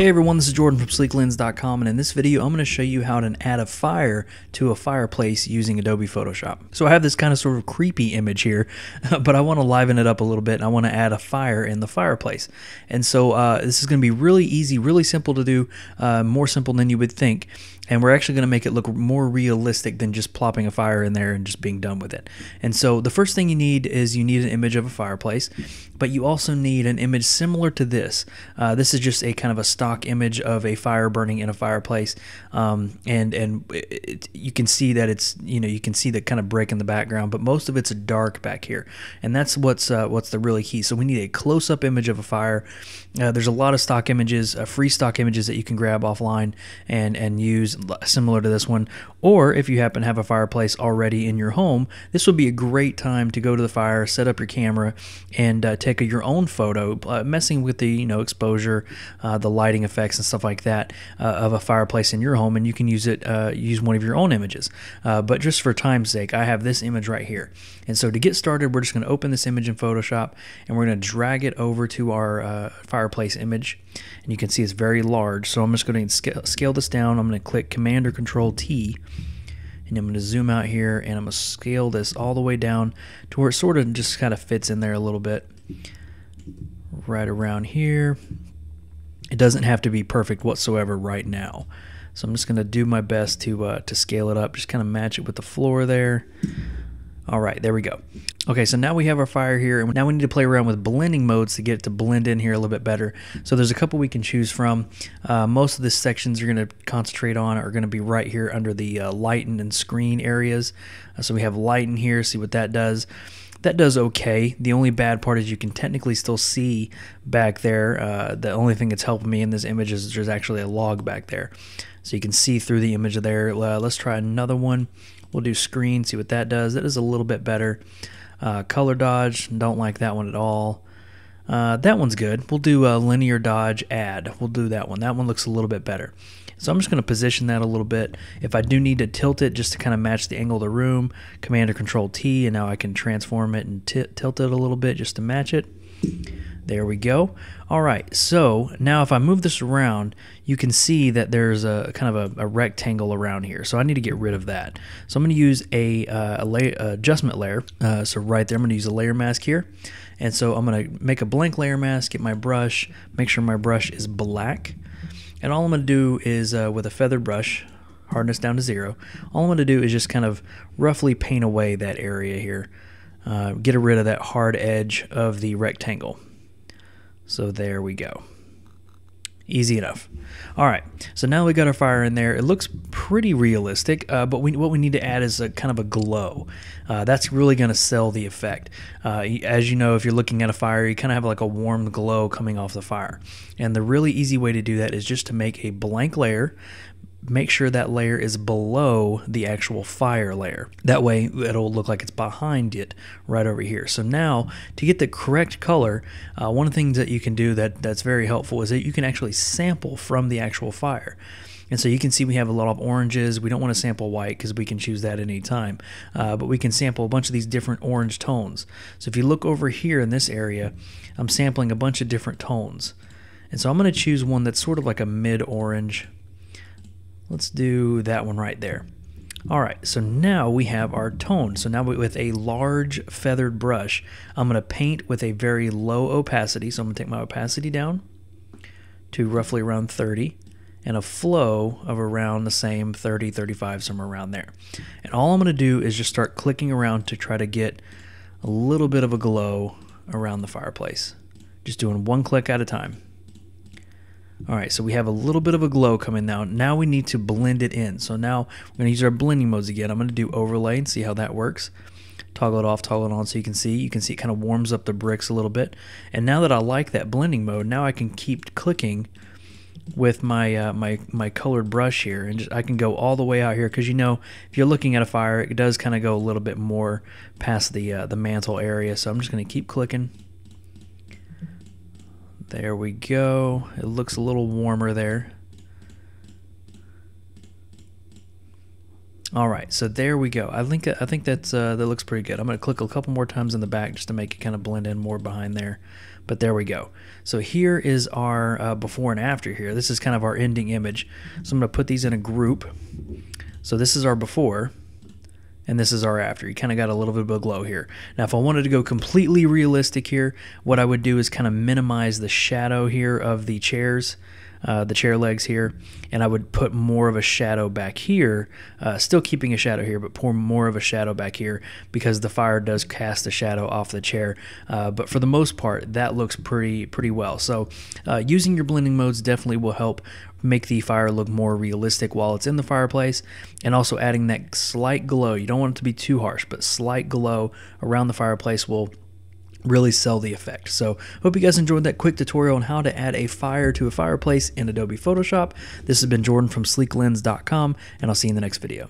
Hey everyone, this is Jordan from SleekLens.com, and in this video I'm going to show you how to add a fire to a fireplace using Adobe Photoshop. So I have this kind of sort of creepy image here, but I want to liven it up a little bit and I want to add a fire in the fireplace. And so this is going to be really easy, really simple to do, more simple than you would think. And we're actually going to make it look more realistic than just plopping a fire in there and just being done with it. And so the first thing you need is you need an image of a fireplace, but you also need an image similar to this. This is just a kind of a stock image of a fire burning in a fireplace, and you can see that it's, you can see that kind of brick in the background, but most of it's dark back here, and that's what's the really key. So we need a close-up image of a fire. There's a lot of stock images, free stock images that you can grab offline and use, similar to this one, or if you happen to have a fireplace already in your home, this would be a great time to go to the fire, set up your camera, and take your own photo, messing with the exposure, the light effects and stuff like that of a fireplace in your home, and you can use it, use one of your own images. But just for time's sake, I have this image right here. And so to get started, we're just going to open this image in Photoshop and we're going to drag it over to our fireplace image. And you can see it's very large. So I'm just going to scale this down. I'm going to click Command or Control T. And I'm going to zoom out here and I'm going to scale this all the way down to where it sort of just kind of fits in there a little bit. Right around here. It doesn't have to be perfect whatsoever right now. So I'm just going to do my best to scale it up, just kind of match it with the floor there. All right, there we go. Okay, so now we have our fire here, and now we need to play around with blending modes to get it to blend in here a little bit better. So there's a couple we can choose from. Most of the sections you're going to concentrate on are going to be right here under the lighten and screen areas. So we have lighten here, see what that does. That does okay. The only bad part is you can technically still see back there. The only thing that's helping me in this image is there's actually a log back there. So you can see through the image there. Let's try another one. We'll do screen, see what that does. That is a little bit better. Color dodge, don't like that one at all. That one's good. We'll do a linear dodge add. We'll do that one. That one looks a little bit better. So I'm just going to position that a little bit. If I do need to tilt it just to kind of match the angle of the room, Command or Control T, and now I can transform it and tilt it a little bit just to match it. There we go. All right, so now if I move this around, you can see that there's a kind of a rectangle around here. So I need to get rid of that. So I'm going to use adjustment layer. So right there, I'm going to use a layer mask here. And so I'm going to make a blank layer mask, get my brush, make sure my brush is black. And all I'm going to do is, with a feathered brush, hardness down to 0, all I'm going to do is just kind of roughly paint away that area here. Get rid of that hard edge of the rectangle. So there we go. Easy enough. All right, so now we got our fire in there. It looks pretty realistic, but what we need to add is a kind of a glow. That's really going to sell the effect. As you know, if you're looking at a fire, you kind of have like a warm glow coming off the fire. And the really easy way to do that is just to make a blank layer. Make sure that layer is below the actual fire layer. That way it'll look like it's behind it right over here. So now to get the correct color, one of the things that you can do that's very helpful is that you can actually sample from the actual fire. And so you can see we have a lot of oranges. We don't want to sample white because we can choose that at any time. But we can sample a bunch of these different orange tones. So if you look over here in this area, I'm sampling a bunch of different tones. And so I'm going to choose one that's sort of like a mid-orange. Let's do that one right there. All right, so now we have our tone. So now with a large feathered brush, I'm gonna paint with a very low opacity. So I'm gonna take my opacity down to roughly around 30 and a flow of around the same 30, 35, somewhere around there. And all I'm gonna do is just start clicking around to try to get a little bit of a glow around the fireplace. Just doing one click at a time. All right, so we have a little bit of a glow coming now. Now we need to blend it in. So now we're going to use our blending modes again. I'm going to do overlay and see how that works. Toggle it off, toggle it on so you can see. You can see it kind of warms up the bricks a little bit. And now that I like that blending mode, now I can keep clicking with my my colored brush here, and I can go all the way out here because if you're looking at a fire, it does kind of go a little bit more past the mantle area. So I'm just going to keep clicking. There we go. It looks a little warmer there. All right, so there we go. I think that's that looks pretty good. I'm going to click a couple more times in the back just to make it kind of blend in more behind there. But there we go. So here is our before and after here. This is kind of our ending image. So I'm going to put these in a group. So this is our before, and this is our after. You kind of got a little bit of a glow here. Now, if I wanted to go completely realistic here, what I would do is kind of minimize the shadow here of the chairs. The chair legs here, and I would put more of a shadow back here, still keeping a shadow here, but pour more of a shadow back here because the fire does cast a shadow off the chair. But for the most part, that looks pretty well. So using your blending modes definitely will help make the fire look more realistic while it's in the fireplace, and also adding that slight glow. You don't want it to be too harsh, but slight glow around the fireplace will really sell the effect. So hope you guys enjoyed that quick tutorial on how to add a fire to a fireplace in Adobe Photoshop. This has been Jordan from SleekLens.com, and I'll see you in the next video.